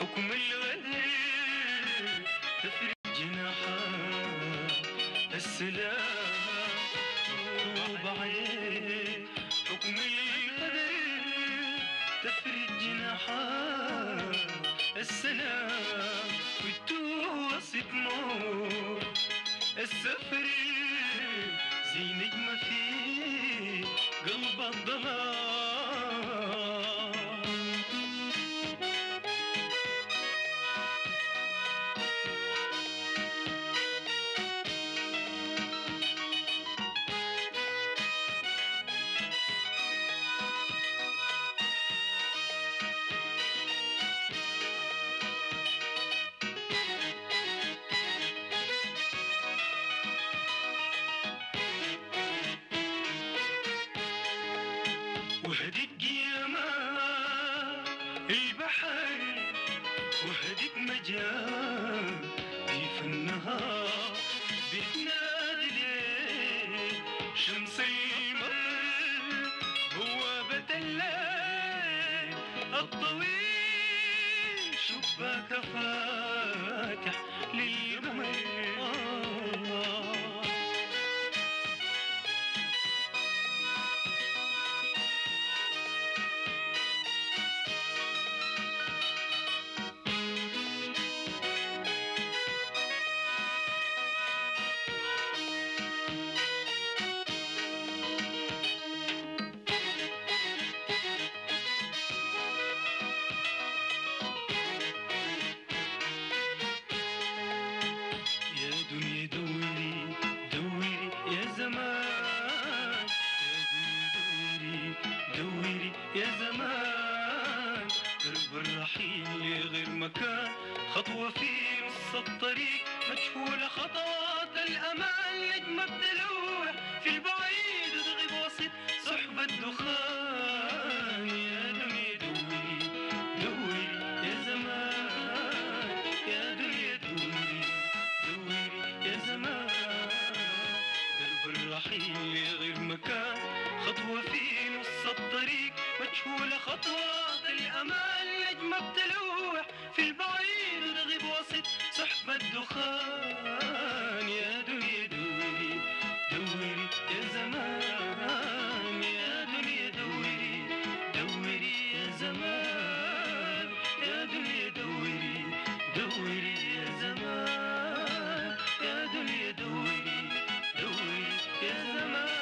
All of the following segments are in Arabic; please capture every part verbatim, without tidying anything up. حكم الغدر تفرج جناحات السلام مكتوب عليه. حكم الغدر تفرج جناحات السلام والتوسط نور السفر زي نجمة في قلب الظلام. وحدك ياما البحر وحدك مجال في النهار بتنادي ليل شمس المغرب بوابة الليل الطويل شباك فاتح للغمر. دوري يا زمان درب الرحيل لغير مكان، خطوة في نص الطريق مجهولة خطوات الأمان، نجمة بتلوح في البعيد وتغيب وسط سحبة دخان. يا دنيا دوري دوري يا زمان، يا دنيا دوري دوري يا زمان درب الرحيل لغير مكان، خطوة في الطريق مجهولة خطوات الأمال، نجمة بتلوح في البعيد رغب وسط سحبة دخان. يا دنيا دوري دوري يا زمان، يا دنيا دوري دوري يا زمان، يا دنيا دوري دوري يا زمان، يا دنيا دوري دوري يا زمان.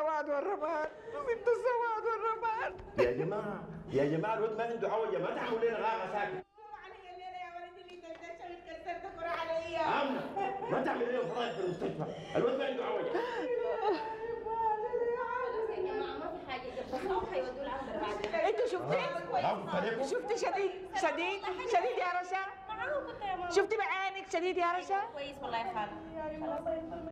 السواد والرمان، سبت السواد والرمان. يا جماعة يا جماعة الواد ما عنده عوجة، ما تحاول لنا غابة ساكت. علي الليلة يا ولدي اللي دشدشة واتكسرت كرة علي. آمنة ما تعمل لنا فضايح في المستشفى، الواد ما عنده عوجة. يا جماعة ما في حاجة، يخلصوا حيودوا العسل بعدين. أنتوا شفتي؟ شفتي شديد شديد شديد يا رشا؟ شفتي بعينك شديد يا رشا؟ كويس والله يا خالد. خالد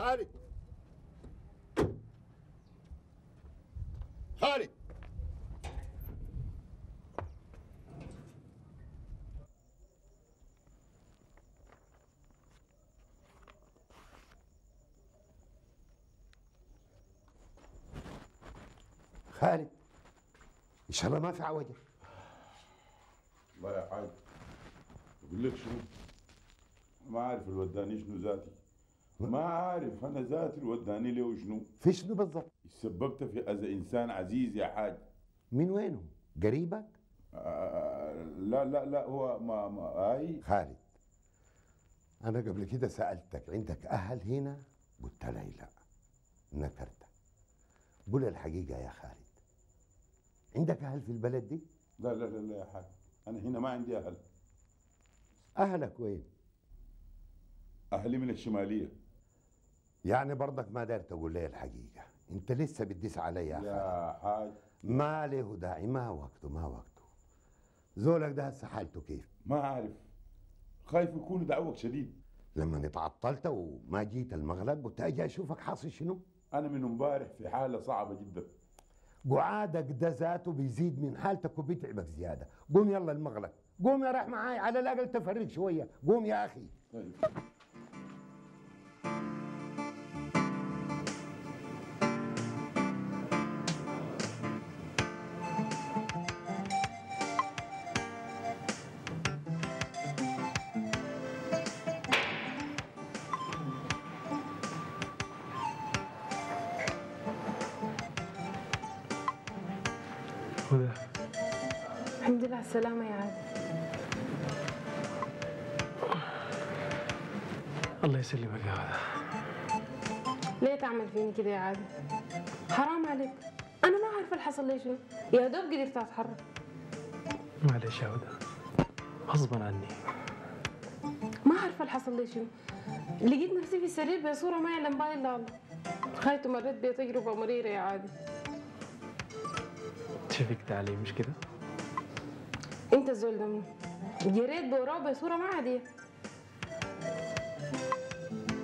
خالد خالد خالد، ان شاء الله ما في عوجه. لا يا خالد بقول لك شنو؟ ما عارف الوداني شنو ذاتي، ما عارف انا ذاتي الوداني ليه وشنو؟ في شنو بالضبط؟ تسببت في اذى انسان عزيز يا حاج. من وينه؟ قريبك؟ آه لا لا لا هو ما ما اي خالد، انا قبل كده سالتك عندك اهل هنا؟ قلت لي لا، نكرتك. قول الحقيقه يا خالد، عندك اهل في البلد دي؟ لا لا لا, لا يا حاج، انا هنا ما عندي اهل. أهلك وين؟ أهلي من الشمالية. يعني برضك ما داير تقول لي الحقيقة، أنت لسه بتدس علي يا خالد. يا حاج ما له داعي، ما وقته ما وقته. زولك ده هسه حالته كيف؟ ما عارف، خايف يكون دعوك شديد. لما اتعطلت وما جيت المغرب قلت أجي أشوفك حاصل شنو؟ أنا من امبارح في حالة صعبة جدا. قعادك ده ذاته بيزيد من حالتك وبيتعبك زيادة، قوم يلا المغرب. قوم يا راح معاي على الاقل تفرج شويه، قوم يا اخي. طيب. خذها. الحمد لله على السلامه يا عادل. الله يسلمك يا هدى. ليه تعمل فيني كده يا عادل؟ حرام عليك، أنا ما عارفة اللي حصل لي شنو، يا دوب قدرت أتحرك. معلش يا هدى، غصبا عني. ما عارفة اللي حصل لي شنو، لقيت نفسي في السرير بصورة ما يعلم بها إلا الله. خايت ومريت بتجربة مريرة يا عادل. شفقت علي مش كده؟ أنت الزول ده منو؟ جريت بوراه بصورة ما عادية.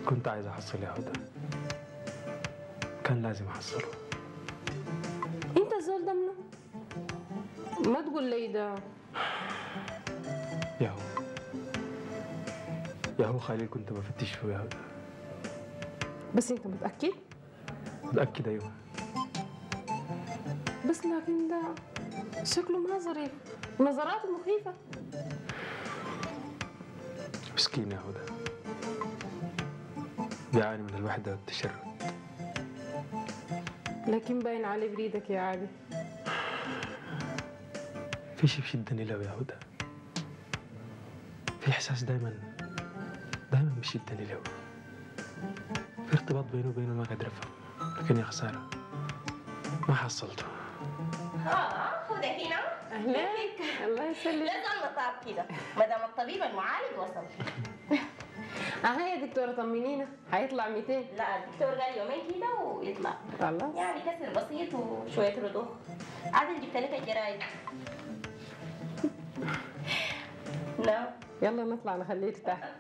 كنت عايز احصل يا هدى، كان لازم احصله. انت الزول ده منو؟ ما تقول لي ده يا هو يا هو خليل، كنت بفتش فيه يا هدى. بس انت متاكد؟ متاكد ايوه، بس لكن ده شكله ما ظريف، نظراته مخيفه. مسكين يا هدى، بيعاني من الوحدة والتشرد. لكن باين عليه بريدك يا عادل. في شيء بشدني له يا هدى، في إحساس دايما دايما بشدني له، في ارتباط بينه وبينه ما قادر أفهم، لكن يا خسارة ما حصلته. آه هدى هنا؟ أهلا بك. الله يسلمك. لا تزعل مطاب كده، ما دام الطبيب المعالج وصل. اه يا دكتوره طمنينا هيطلع مئتين. لا الدكتور قال يومين كده ويطلع والله، يعني كسر بسيط وشويه رضوخ. عادل جبت لك الجرايد. لا يلا نطلع نخليك تحت.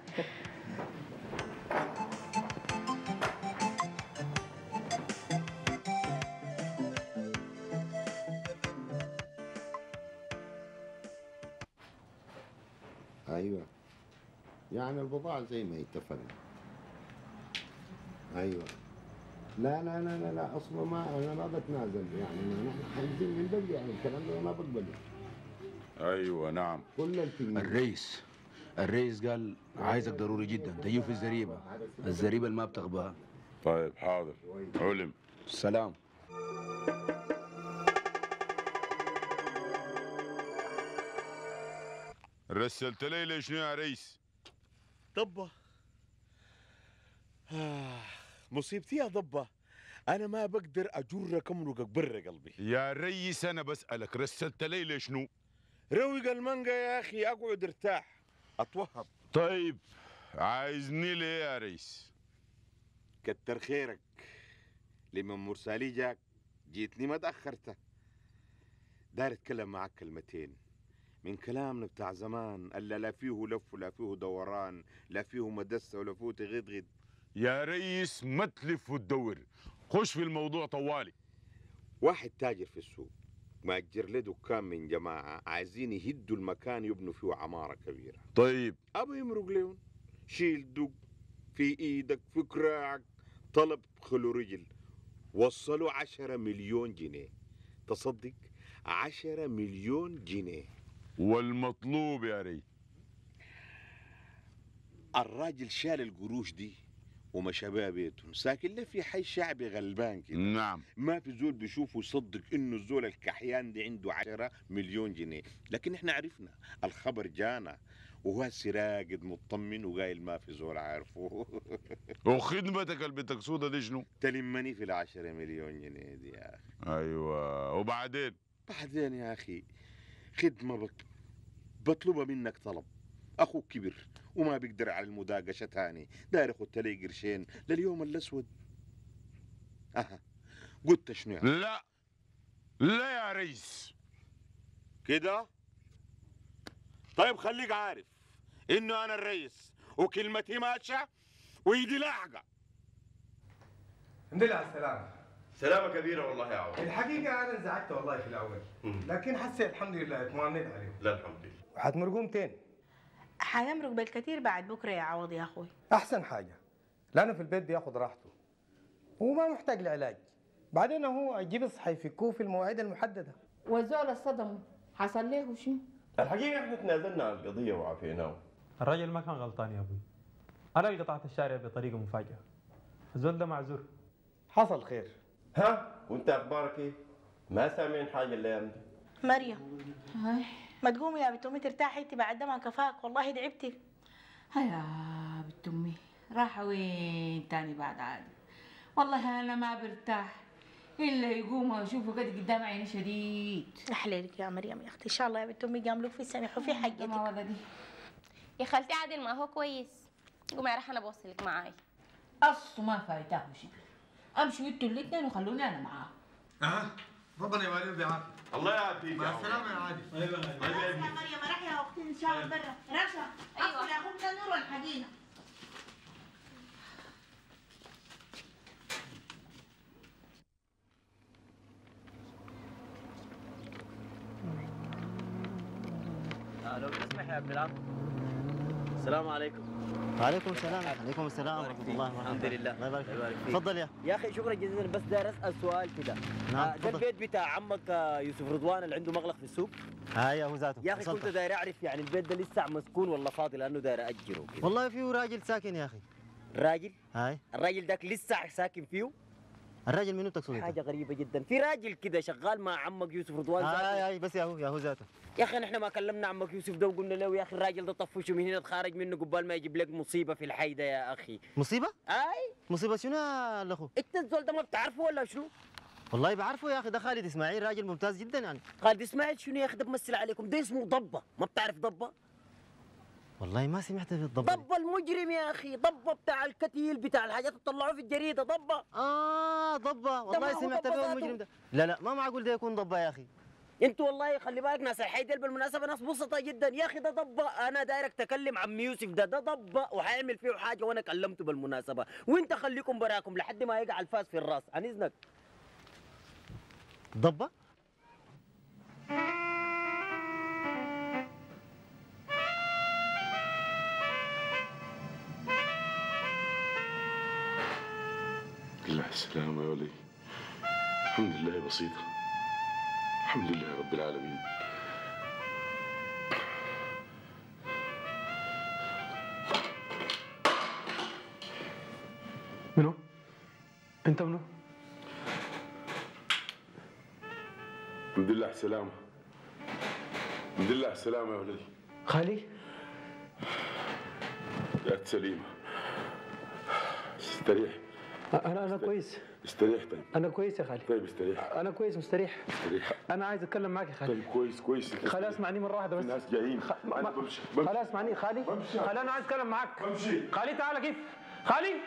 ايوه يعني البضاعة زي ما اتفقنا. ايوه. لا لا لا لا لا اصلا ما انا ما بتنازل، يعني نحن حنزل من بدري، يعني الكلام ده ما بقبله. ايوه نعم. كل الكلام. الرئيس الرئيس قال عايزك ضروري جدا تجيب في الزريبه، الزريبه اللي ما بتغباها. طيب حاضر علم. السلام. رسلت لي ليش يا ريس؟ ضبه. آه مصيبتي يا ضبه، انا ما بقدر اجرك امرقك برا قلبي يا ريس. انا بسالك رسلت لي ليش؟ نو روق المانجا يا اخي، اقعد ارتاح اتوهب. طيب عايزني ليه يا ريس؟ كتر خيرك لمن مرسالي جاك، جيتني ما تاخرت. داير اتكلم معك كلمتين من كلامنا بتاع زمان، الا لا فيه لف ولا فيه دوران، لا فيه مدسه ولا فيه تغدغد. يا ريس ما تلف وتدور، خش في الموضوع طوالي. واحد تاجر في السوق مأجر له دكان من جماعه عايزين يهدوا المكان يبنوا فيه عماره كبيره. طيب ابى يمرق لهم، شيل دق في ايدك في كراعك، طلب خلو رجل، وصلوا عشرة مليون جنيه. تصدق عشرة مليون جنيه. والمطلوب يا ري؟ الراجل شال القروش دي ومشى بها بيته، ساكن له في حي شعبي غلبان كده. نعم. ما في زول بيشوفه يصدق انه الزول الكحيان دي عنده عشرة مليون جنيه، لكن احنا عرفنا الخبر جانا وهو سراقد مطمن وقايل ما في زول عارفه. وخدمتك اللي بتقصدها دي شنو؟ تلمني في العشرة مليون جنيه دي يا اخي. ايوه وبعدين؟ بعدين يا اخي خدمة بطلبها منك طلب، أخوك كبر وما بيقدر على المداقشة تاني، داير أخدت لي قرشين لليوم الأسود. أها قلت شنو يعني؟ لا لا يا ريس كده. طيب خليك عارف إنه أنا الريس وكلمتي ماشية وإيدي لاحقة. الحمد لله على السلامة. سلامة كبيرة والله يا عوض. الحقيقة أنا انزعجت والله في الأول، لكن حسيت الحمد لله اطمأنيت عليهم. لا الحمد لله. وحتمرقوا مئتين؟ حيمرق بالكثير بعد بكرة يا عوض يا أخوي. أحسن حاجة، لأنه في البيت بياخد راحته وما محتاج لعلاج، بعدين هو الجبس حيفكوه في المواعيد المحددة. والزول الصدمه حصل له شيء؟ الحقيقة احنا تنازلنا عن القضية وعافيناه. الراجل ما كان غلطان يا أبوي، أنا اللي قطعت الشارع بطريقة مفاجئة. الزول ده معذور. حصل خير. ها وانت اخبارك ايه؟ ما سامعين حاجه الايام دي. مريم هاي ما تقومي يا بنت امي ترتاحي انت بعد ما كفاك، والله تعبتي. هيا بنت امي راح وين تاني بعد عاد؟ والله انا ما برتاح الا يقوم واشوفه قد قدام عيني شديد. احليلك يا مريم يا اختي، ان شاء الله يا بنت امي قاملوك في سامحوا في حقتك. ما ولدي يا خالتي عادل ما هو كويس، قومي راح انا بوصلك معاي. اصله ما فايتاه شيء، امشوا انتوا الاثنين وخلوني انا معاهم. اها ربنا يواليهم بالعافيه. الله يعافيك. مع السلامه يا عادل. ايوه يا مريم راح يا اختي ان شاء الله برا. رشا اقفل يا اخوك تنور والحقينا. لو تسمح يا ابن العم. السلام عليكم. وعليكم السلام. وعليكم السلام ورحمة الله وبركاته. الحمد لله. الله يبارك فيك. تفضل يا يا اخي. شكرا جزيلا، بس داير اسال سؤال كده. نعم ده البيت بتاع عمك يوسف رضوان اللي عنده مغلق في السوق؟ هاي هو ذاته. يا اخي كنت داير اعرف يعني البيت ده لسه مسكون ولا فاضي، لانه داير اجره كده. والله فيه راجل ساكن يا اخي. راجل؟ هاي الراجل ذاك لسه ساكن فيه؟ الراجل منو تقصد؟ حاجه غريبه جدا، في راجل كده شغال مع عمك يوسف رضوان. هاي هاي بس يا هو يا هو ذاته. يا اخي نحن ما كلمنا عمك يوسف ده وقلنا له يا اخي الراجل ده طفشه من هنا تخارج منه قبال ما يجيب لك مصيبه في الحي ده يا اخي. مصيبه؟ اي مصيبه شنو يا اخو؟ انت الزول ده ما بتعرفه ولا شنو؟ والله بعرفه يا اخي، ده خالد اسماعيل راجل ممتاز جدا يعني. خالد اسماعيل شنو يا اخي ده بمثل عليكم، ده اسمه ضبه، ما بتعرف ضبه؟ والله ما سمعتها في الضبة. ضبة المجرم يا اخي، ضبة بتاع الكتيل بتاع الحاجات اللي طلعوه في الجريدة. ضبة اه ضبة، والله سمعتها فيها المجرم ده. لا لا ما معقول ده يكون ضبة يا اخي. انتوا والله خلي بالك ناس الحيدل بالمناسبة ناس بسطة جدا يا اخي. ده ضبة، انا دايرك تكلم عم يوسف ده ده ضبة وحيعمل فيه حاجة وانا كلمته بالمناسبة. وانت خليكم براكم لحد ما يقع الفاس في الراس عن اذنك. ضبة؟ الله السلامة يا ولي. الحمد لله بسيطة، الحمد لله رب العالمين. منو؟ أنت منو؟ الحمد لله السلامة، الحمد لله السلامة يا ولي. خالي؟ يا سليمة استريح. أنا أنا كويس. استريح طيب. أنا كويس يا خالي. طيب استريح. أنا كويس مستريح. استريح. أنا عايز أتكلم معاك يا خالي. طيب كويس كويس. خلاص اسمعني مرة واحدة بس. الناس جايين. خ... ما... أنا بمشي. خلاص اسمعني خالي. بمشي. خالي أنا عايز أتكلم معاك. بمشي. خالي تعالى كيف؟ خالي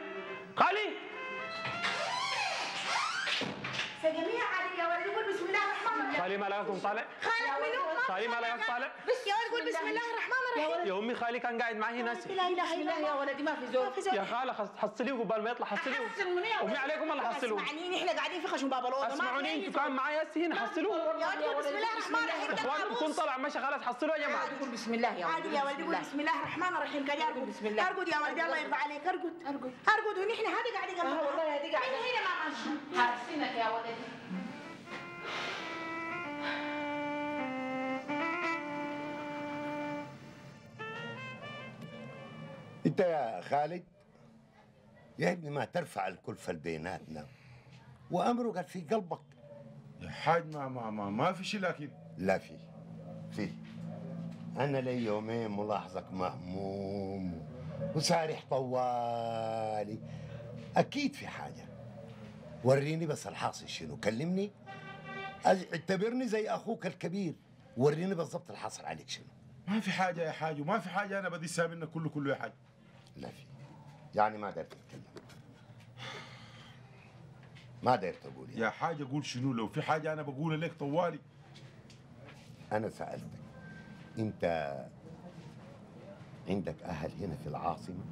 خالي. سجميع علي يا ولد قول بسم الله الرحمن الرحيم. خالي ما لا يكون طالع. خالي منو؟ خالي ما لا يكون طالع. بس يا ولد قول بسم الله الرحمن الرحيم. يا أمي خالي كان قاعد معي ناس. لا إله إلا الله يا ولدي ما في زول. يا خالة حصليه قبل ما يطلع حصليه. أمي عليكم الله حصلوه. اسمعوني إحنا قاعدين في خشم باب الأوضة. اسمعوني أنتوا كان معي هسه هنا حصلوه. يا ولد قول بسم الله الرحمن الرحيم. إخوانكم كن طالع ماشي خلاص حصلوه يا جماعة. قول بسم الله يا ولد. عادي يا ولد قول بسم الله الرحمن الرحيم. كان يرقد بسم الله. أرقد يا ولدي الله يرضى عليك أرقد أرقد أرقد ونحن هذه قاعدين جنبك. والله هذه قاعدين. من هنا ما ماشي. حارسينك يا ولد. انت يا خالد يا ابني ما ترفع الكلفه بيناتنا وامره قد في قلبك يا حاج. ما ما ما, ما في شيء. لكن لا في في انا لي يومين ملاحظك مهموم وسارح طوالي، اكيد في حاجه. وريني بس الحاصل شنو، كلمني، اعتبرني زي اخوك الكبير، وريني بالضبط الحاصل عليك شنو. ما في حاجه يا حاج وما في حاجه، انا بدي سامعنا كله كله يا حاج. لا في يعني ما قدرت اتكلم، ما قدرت اقول يعني. يا حاج اقول شنو؟ لو في حاجه انا بقولها لك طوالي. انا سالتك انت عندك اهل هنا في العاصمه؟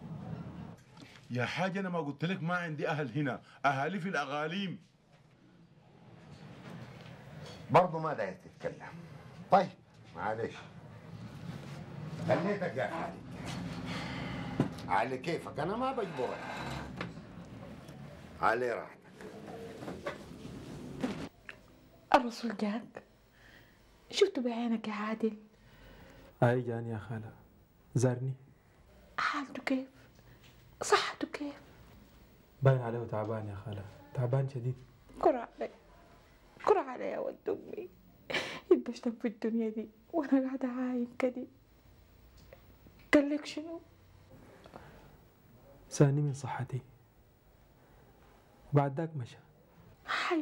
يا حاج انا ما قلت لك ما عندي اهل هنا، اهالي في الاغاليم. برضه ما داير تتكلم. طيب معلش خليتك يا خالد على كيفك، انا ما بجبرك، علي راحتك. الرسول جاك؟ شفته بعينك يا عادل؟ اي جاني يا خاله، زارني. حالته كيف؟ صحته كيف؟ باين عليه تعبان يا خاله، تعبان شديد. كر علي كر علي يا ولد امي، يتبشتم في الدنيا دي وانا قاعده عاين كده. قال لك شنو؟ ساني من صحتي وبعد ذاك مشى. حي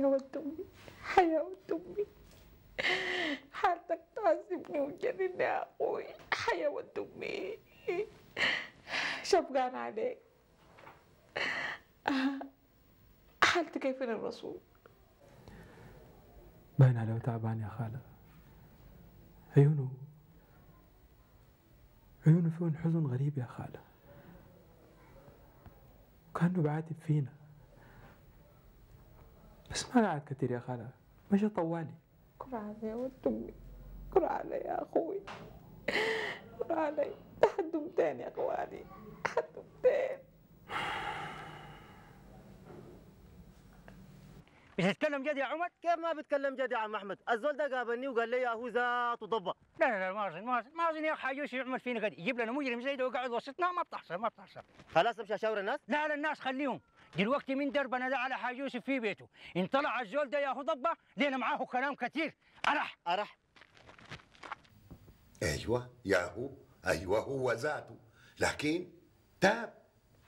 يا ولد امي، حي يا ولد امي، حالتك تعذبني وتجنني يا اخوي. حي يا ولد امي، شبقان عليك. حالتك كيف من الرسول؟ باين عليه تعبان يا خاله، عيونه عيونه فيهم حزن غريب يا خالة، وكأنه بعاتب فينا، بس ما قعد كتير يا خالة، مشى طوالي. كر علي يا ولد أمي، كر علي يا أخوي، كر علي، تحدم تاني يا إخواني، تحدم تاني. مش هتكلم جد يا عمر؟ كيف ما بتكلم جد يا عم احمد؟ الزول ده قابلني وقال لي يا هو ذاته ضبه. لا لا لا ما اظن ما اظن ما اظن يا حاج يوسف يعمل فينا كده، يجيب لنا مجرم زي ده ويقعد وسطنا. ما بتحصل ما بتحصل. خلاص امشي اشاور الناس؟ لا لا الناس خليهم، دلوقتي من دربنا ده على حاج يوسف في بيته، ان طلع الزول ده يا هو ضبه لينا معاه كلام كثير. ارح ارح ايوه يا هو، ايوه هو ذاته، لكن تاب،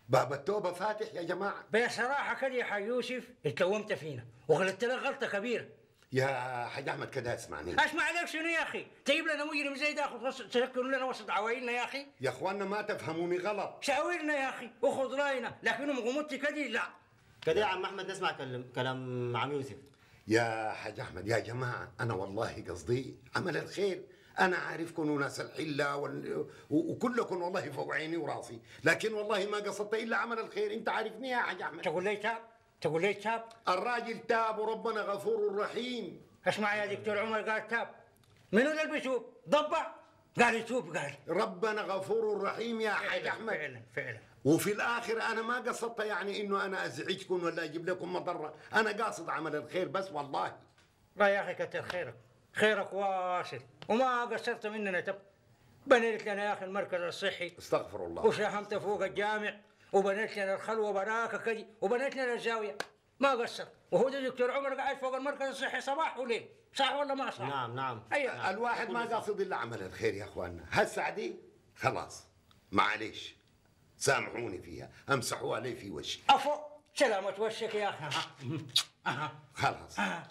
باب التوبة فاتح يا جماعة. بصراحة كده يا حاج يوسف اتلومت فينا وغلطت لك غلطة كبيرة، يا حاج احمد كده اسمعني. اسمع لك شنو يا اخي؟ تجيب لنا مجرم زي ده تذكر لنا وسط عوايلنا يا اخي؟ يا اخوانا ما تفهموني غلط، شاورنا يا اخي وخذ راينا، لكنهم غمضت كده لا كده. يا عم احمد نسمع كلام عم يوسف. يا حاج احمد يا جماعه انا والله قصدي عمل الخير، انا عارفكم وناس الحله وال... وكلكم والله فوق عيني وراسي، لكن والله ما قصدت الا عمل الخير، انت عارفني يا حاج احمد. تقول لي تاب؟ تقول لي تاب؟ الراجل تاب وربنا غفور رحيم. اسمع يا دكتور عمر قال تاب، منو اللي بيتوب؟ ضبع؟ قال يتوب قال. ربنا غفور رحيم يا حاج احمد. فعلا فعلا. وفي الاخر انا ما قصدت يعني انه انا ازعجكم ولا اجيب لكم مضره، انا قاصد عمل الخير بس والله. لا يا اخي كتر خيرك، خيرك واصل وما قصرت مننا تب. بنيت لنا يا اخي المركز الصحي، استغفر الله، وساهمت فوق الجامع، وبنيت لنا الخلوه براكه كذي، وبنيت لنا الزاويه، ما قصر. وهو الدكتور عمر قاعد فوق المركز الصحي صباح وليل، صح ولا ما صح؟ نعم نعم. ايوه نعم. الواحد ما قاصد الا عمل الخير يا اخواننا، هالساعه دي خلاص معليش سامحوني فيها، امسحوها لي في وجهي. عفو، سلامة وشك يا اخي. اها خلاص أه.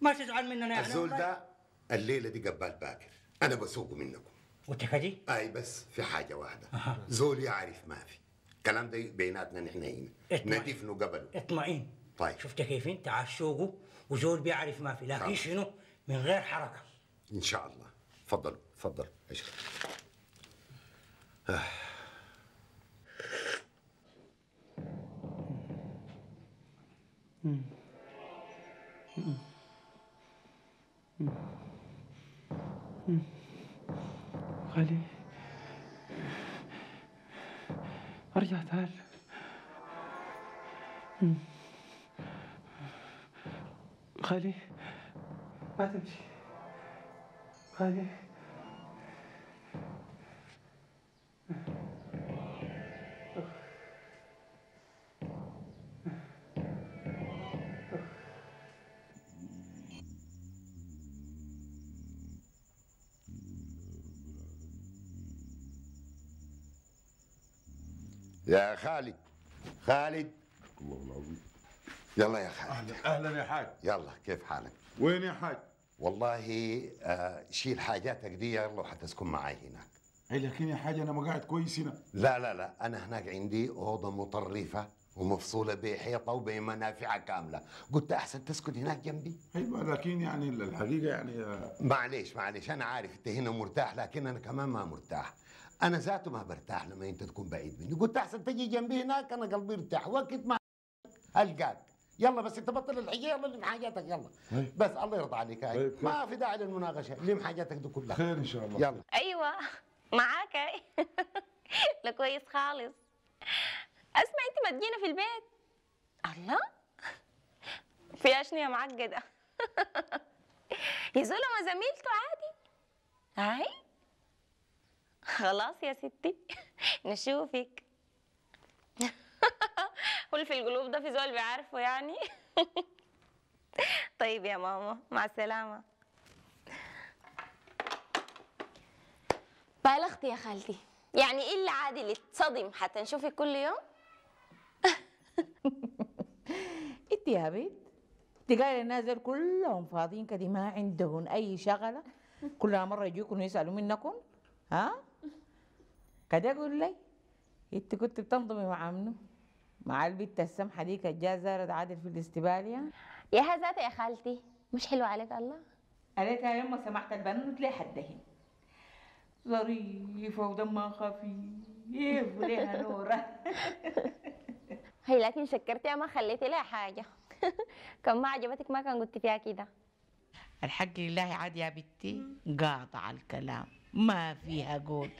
ما تزعل مننا يا اخي. الزول ده الليله دي قبال باكر، انا بسوقه منكم. وانت كدي؟ اي بس في حاجه واحده، أه. زول يعرف ما في، الكلام ده بيناتنا نحن هنا، ندفنه قبله. اطمئن. طيب شفت كيف انت عالسوقه وزول بيعرف ما في، لكن شنو؟ من غير حركه. ان شاء الله. تفضلوا تفضلوا اشرب. آه. مم. مم. مم. مم. غالي ارجع تعال. مم. غالي ما تمشي غالي. يا خالد خالد الله العظيم. يلا يا خالد. اهلا اهلا يا حاج. يلا كيف حالك؟ وين يا حاج؟ والله آه شيل حاجاتك دي يلا وحتسكن معي هناك. اي لكن يا حاج انا ما قاعد كويس هنا. لا لا لا انا هناك عندي اوضه مطرفه ومفصوله بحيطه وبمنافعها كامله، قلت احسن تسكن هناك جنبي. ايوه لكن يعني الحقيقه يعني آه معليش معليش انا عارف انت هنا مرتاح، لكن انا كمان ما مرتاح، أنا ذاته ما برتاح لما أنت تكون بعيد مني، قلت أحسن تجي جنبي هناك أنا قلبي يرتاح، وقت ما ألقاك، يلا بس أنت بطل الحجية يلا لم حاجاتك يلا، بس الله يرضى عليك هاي، ما في داعي للمناقشة، لم حاجاتك دي كلها. خير إن شاء الله. يلا. أيوه معاك هاي. لا كويس خالص. أسمع أنت ما تجينا في البيت. الله؟ فيها شنو يا معقدة؟ يا زول ما زميلته عادي. هاي؟ خلاص يا ستي نشوفك. قول في القلوب ده في زول بيعرفه يعني. طيب يا ماما مع السلامة. بلغت يا خالتي، يعني ايه اللي عادي اللي تصدم حتى نشوفك كل يوم؟ انت يا بنت تقالي الناس دول كلهم فاضيين كده ما عندهم أي شغلة، كل مرة يجيكم ويسألوا منكم ها؟ كده اقول لي انت كنت بتنضمي مع منو؟ مع البت السمحه دي كانت جايه زارد عادل في الاستباليه يا هزاتي يا خالتي، مش حلو عليك الله؟ قالت يا يما سمحت البنوت ليه حدهن ظريفه ودمها خفيف وليها نوره. هي لكن شكرتيها ما خليتي لها حاجه. كان ما عجبتك ما كان قلت فيها كده. الحق لله عادي يا بنتي قاطعه الكلام ما فيها قول،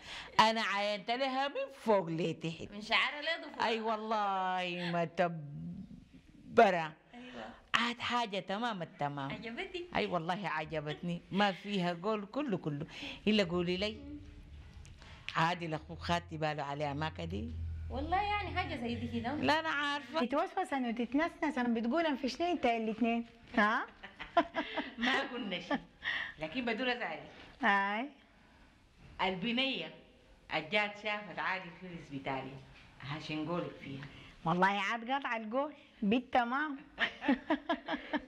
انا عينت لها من فوق لتحت من شعرها لضفرها. اي أيوة والله ما تبره. ايوه عاد حاجه تمام التمام. عجبتك؟ اي أيوة والله عجبتني ما فيها قول كله كله. الا قولي لي عادل اخوك خالتي باله عليها ما كدي؟ والله يعني حاجه زي دي كده لا انا عارفه تتوسوسن وتتنسنسن بتقولن في شنو انت الاثنين ها؟ ما قلنا شيء لكن بدور ازعلك. اي البنيه الجات شافت عادي في الاسبيتالي عشان نقولك فيها. والله قعد قطع الجول بالتمام.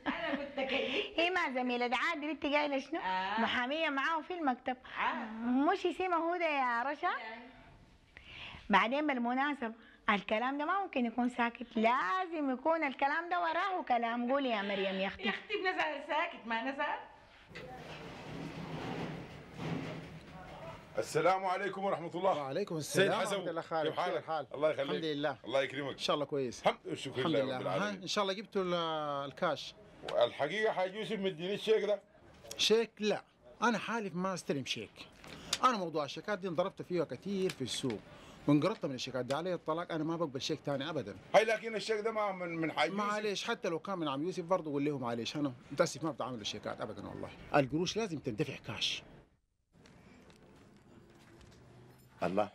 انا كنت كيف ايه مع زميلة عادي بنت جايه شنو؟ آه. محاميه معاه في المكتب. آه. مش يسيمة هدى يا رشا. آه. بعدين بالمناسبه الكلام ده ما ممكن يكون ساكت، لازم يكون الكلام ده وراه كلام. قولي يا مريم يا اختي. يا اختي بنزل ساكت ما نزل. السلام عليكم ورحمة الله. وعليكم السلام ورحمة الله. كيف حالك؟ الله يخليك. الحمد لله. الله يكرمك. إن شاء الله كويس. الحمد لله رب العالمين. إن شاء الله جبتوا الكاش. الحقيقة حاج يوسف مديني الشيك ده. شيك؟ لا، أنا حالف ما أستلم شيك. أنا موضوع الشيكات دي انضربت فيها كثير في السوق، وانقرضت من الشيكات دي، علي الطلاق أنا ما بقبل شيك ثاني أبداً. هاي لكن الشيك ده ما من من حاج يوسف. معليش، حتى لو كان من عم يوسف برضه قول لهم معليش أنا متأسف ما بتعامل الشيكات أبداً والله. القروش لازم تندفع كاش. الله،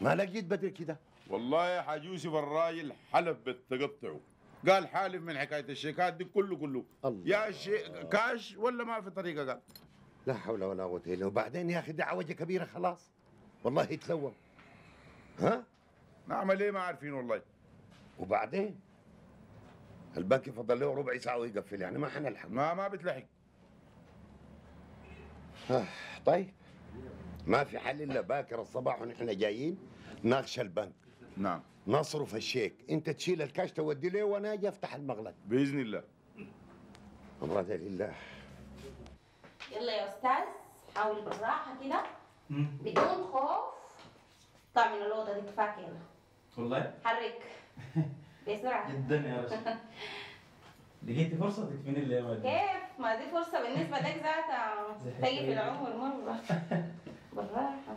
ما لقيت بدر كده. والله يا حاج يوسف الراجل حلف بالتقطعه، قال حالف من حكايه الشيكات دي كله كله الله. يا شيء كاش ولا ما في طريقه قال. لا حول ولا قوه الا بالله. وبعدين يا اخي دي عوجه كبيره خلاص والله يتلوم. ها؟ نعمل ايه ما عارفين والله. وبعدين البنك فضل له ربع ساعه ويقفل، يعني ما حنلحق. ما ما بتلحق. آه طيب ما في حل الا باكر الصباح ونحن جايين ناقش البنك. نعم. نصرف الشيك، انت تشيل الكاش تودي ليه وانا اجي افتح المغلق. باذن الله. امرا لله. يلا يا استاذ حاول بالراحه كده بدون خوف. طلع من الاوضه دي كفاك هنا. والله؟ حرك بسرعه. جدا يا رشا. لقيتي فرصه تكفيني اللي يا كيف؟ ما دي فرصه بالنسبه لك ذاتها تجي في العمر مره. بالراحة.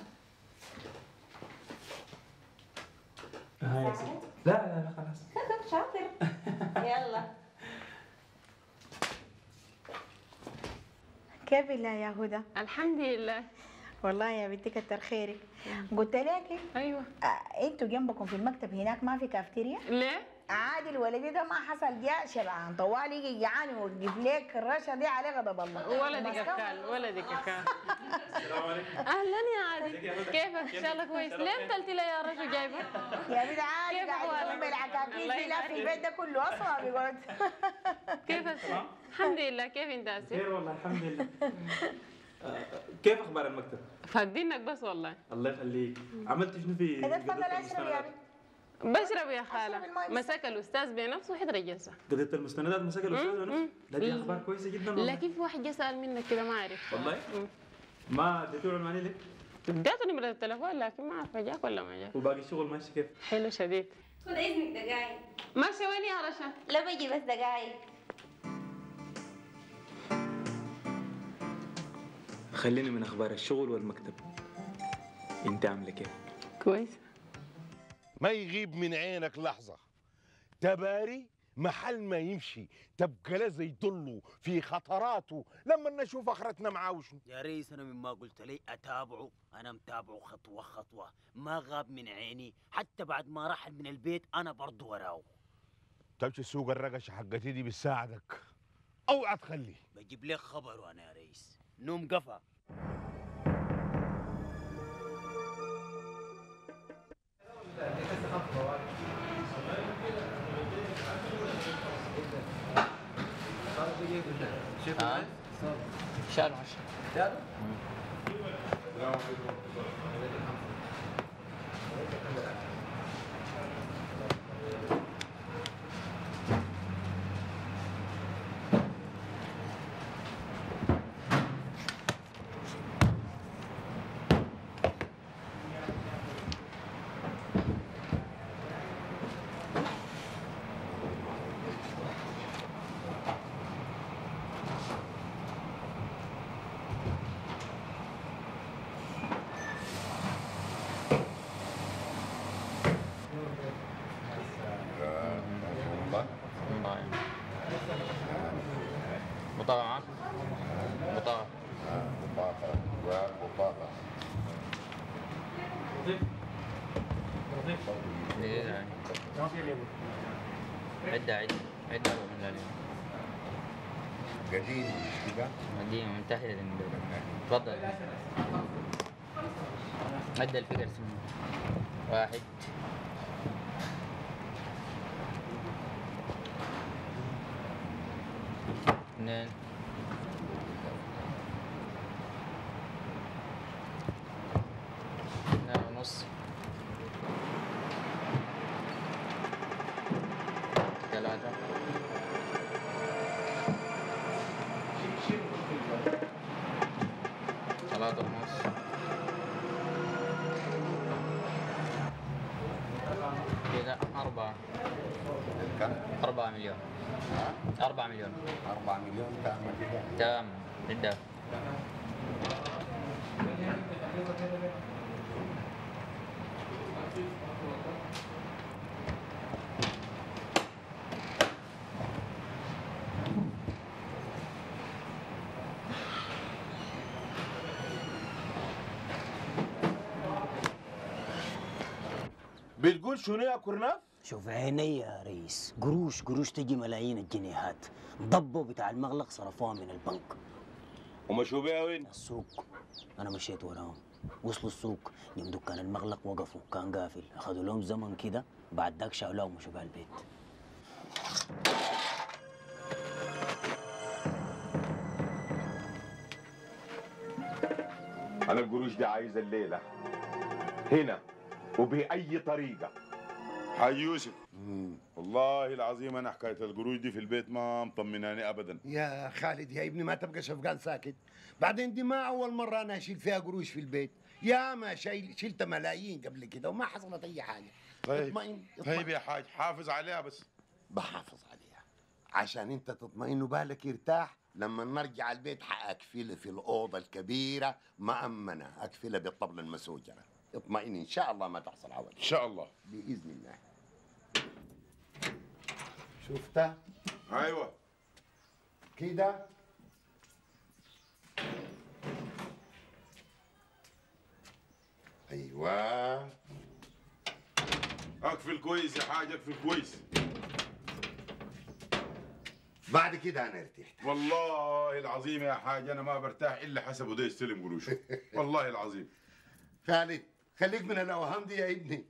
هاي يا سيدي. لا لا لا خلاص. شاطر. يلا. كيف الله يا هدى؟ الحمد لله. والله يا بنتي كتر خيرك. قلت لك ايوه. انتوا جنبكم في المكتب هناك ما في كافتيريا؟ ليه؟ عادي الولدي ده ما حصل جاء شبعان، طوال يجي جعان ويوقف ليك الرشا دي عليه غضب الله. ولدي كفكان، ولدي كفكان. السلام عليكم. اهلا يا عادل. كيفك؟ ان شاء الله كويس. ليه قتلتي لي يا رجل جايبه؟ يا بنت عادل قاعد يقوم بالعكاكيل دي لا في البيت ده كله اصلا بيقعد. كيفك؟ الحمد لله. كيف انت يا سيدي؟ خير والله الحمد لله. كيف اخبار المكتب؟ فاقدينك بس والله. الله يخليك. عملت شنو في؟ اتفضل اشرب يا بنت. بشرب يا خاله. مسك الاستاذ بنفسه وحضر الجلسه. قضيت المستندات مسك الاستاذ بنفسه. لا دي اخبار كويسه جدا والله. لا كيف واحد جه سال منك كده ما عرفت والله. ما اديته العنوان لك؟ اديته نمره التليفون لكن ما عارفه جاك ولا ما جاك. وباقي الشغل ماشي كيف؟ حلو شديد. خذ اذنك دقايق. ماشي وين يا رشا؟ لا بجي بس دقايق. خليني من اخبار الشغل والمكتب. انت عامله كيف؟ كويس. ما يغيب من عينك لحظة، تباري محل ما يمشي تبقى له زي ضله في خطراته. لما نشوف اخرتنا معاه وشنو يا ريس. انا مما قلت لي اتابعه، انا متابعه خطوة خطوة، ما غاب من عيني حتى بعد ما رحل من البيت انا برضه وراه. تمشي سوق الرقش حقتي دي بتساعدك، اوعى تخليه. بجيب لك خبره انا يا ريس. نوم قفا. شالوا عشان شالوا. تفضل. عد الفقر سنة. واحد Then ونص ثلاثة ثلاثة ونص كذا أربعة كم؟ أربعة مليون أربعة مليون أربعة مليون تامة جدا تامة جدا بتقول شنو يا كرناف؟ شوف عيني يا ريس، قروش قروش تجي ملايين الجنيهات، ضبوا بتاع المغلق صرفوها من البنك. ومشوا بيها وين؟ السوق، أنا مشيت وراهم، وصلوا السوق، يوم دكان المغلق وقفوا، كان قافل، أخذوا لهم زمن كده، بعد ذاك شالوها ومشوا بيها البيت. أنا القروش دي عايزة الليلة، هنا وبأي طريقة. حي يوسف مم. والله العظيم انا حكايه القروش دي في البيت ما مطمناني ابدا يا خالد يا ابني، ما تبقى شفقان ساكت. بعدين دي ما اول مره انا اشيل فيها قروش في البيت، يا ما شيل شلت ملايين قبل كده وما حصلت اي حاجه. طيب اطمئن اطمئن. طيب يا حاج حافظ عليها، بس بحافظ عليها عشان انت تطمئن وبالك يرتاح. لما نرجع البيت حاكفلها في الاوضه الكبيره مامنه، اكفلها بالطبله المسوجره. اطمئن ان شاء الله ما تحصل عوض ان شاء الله باذن الله. شفتها؟ ايوه كده ايوه. اقفل كويس يا حاج، اقفل كويس. بعد كده انا ارتحت والله العظيم يا حاج. انا ما برتاح الا حسبه ده يستلم قروشه والله العظيم. خالد خليك من الاوهام دي يا ابني.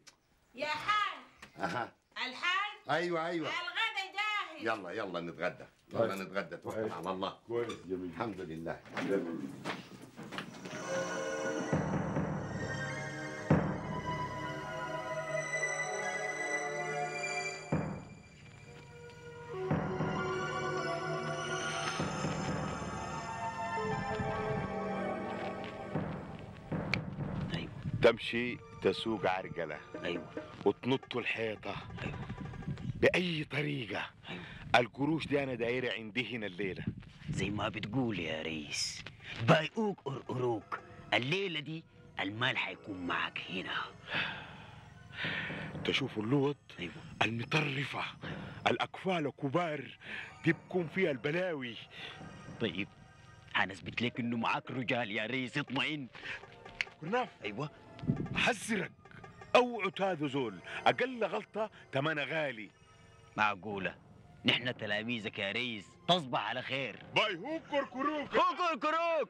يا حاج اها الحاج ايوه ايوه الغدا جاهز. يلا يلا نتغدى، يلا نتغدى. توكل على الله. كويس جميل الحمد لله. جميل. تمشي تسوق عرقله ايوه، وتنط الحيطه ايوه، باي طريقه ايوه. القروش دي انا دايره عندي هنا الليله زي ما بتقول يا ريس، بايقوك قرقروك. الليله دي المال حيكون معك هنا. تشوفوا اللوط ايوه المطرفه أيوة. الاكفال الكبار دي بكون فيها البلاوي. طيب حنثبت لك انه معاك رجال يا ريس، اطمئن. كرناف ايوه حذرك، اوعد هذا زول اقل غلطه تمنى غالي. معقوله نحن تلاميذك يا ريس، تصبح على خير. باي هو كركروك هو كركروك.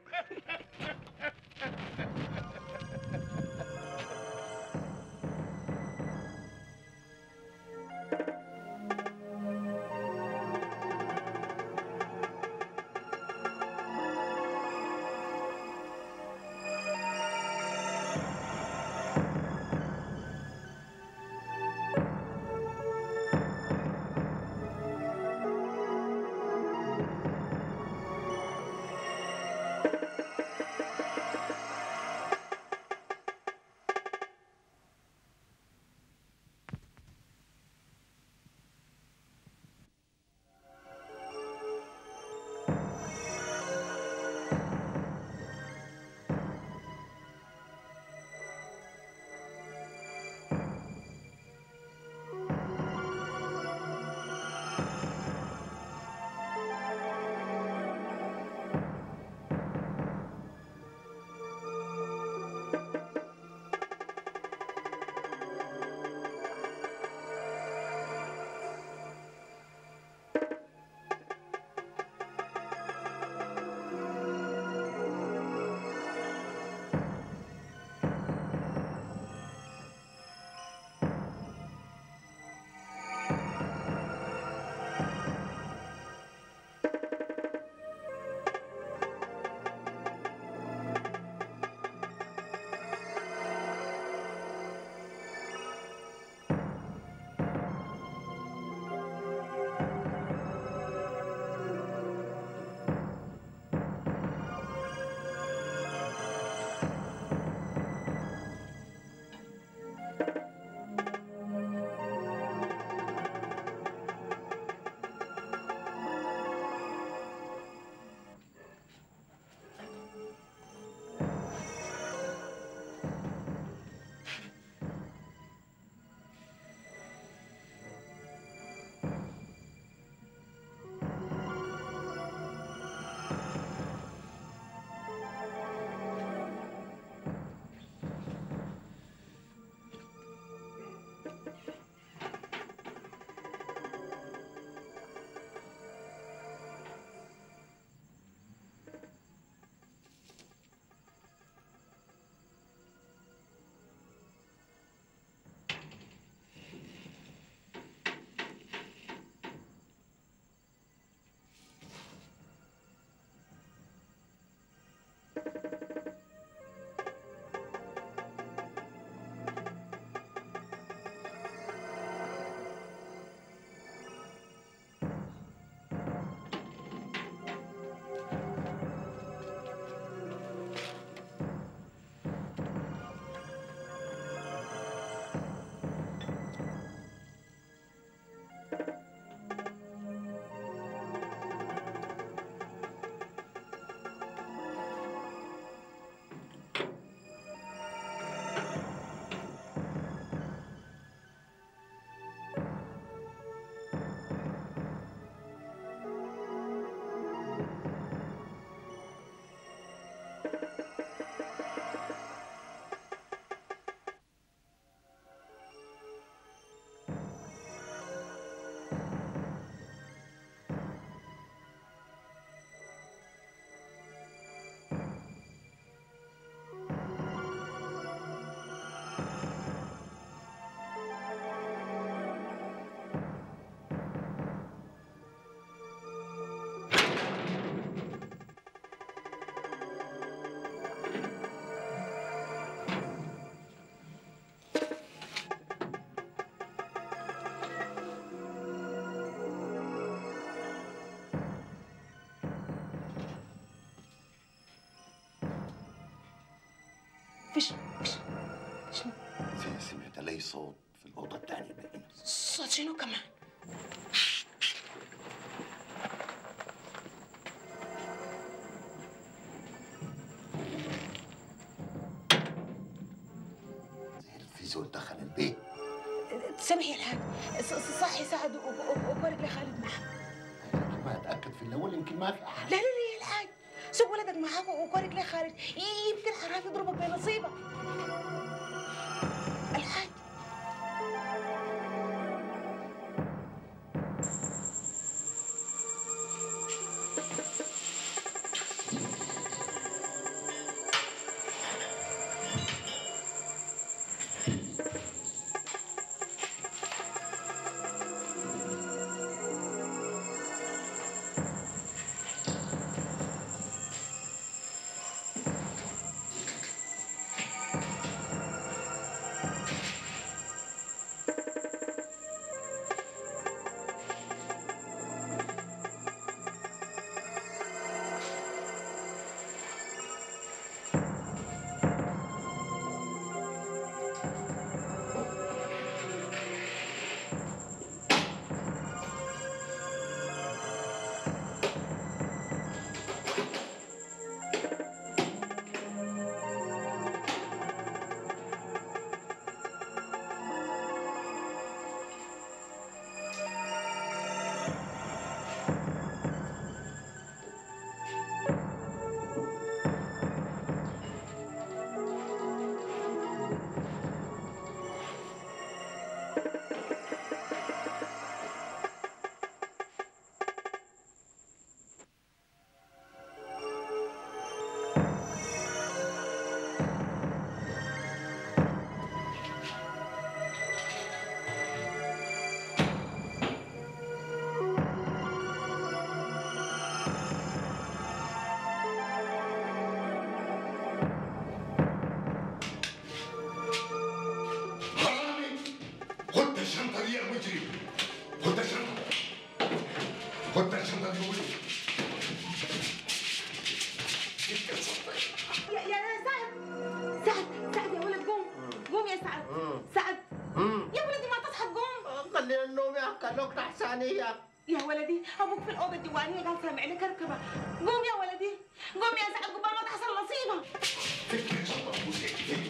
اي صوت في الاوضه الثانيه بينا. صوت شنو كمان؟ في زول دخل البيت. سامحي الحاج، صحي سعد وبارك لخالد معاك. ما اتاكد في الاول يمكن معاك احد. لا لا لا يا الحاج، سوق ولدك معاك وبارك لخالد، يمكن حراف يضربك بنصيبك. الحاج قوم يا ولدي، قوم يا سعد قبل ما تحصل نصيبك.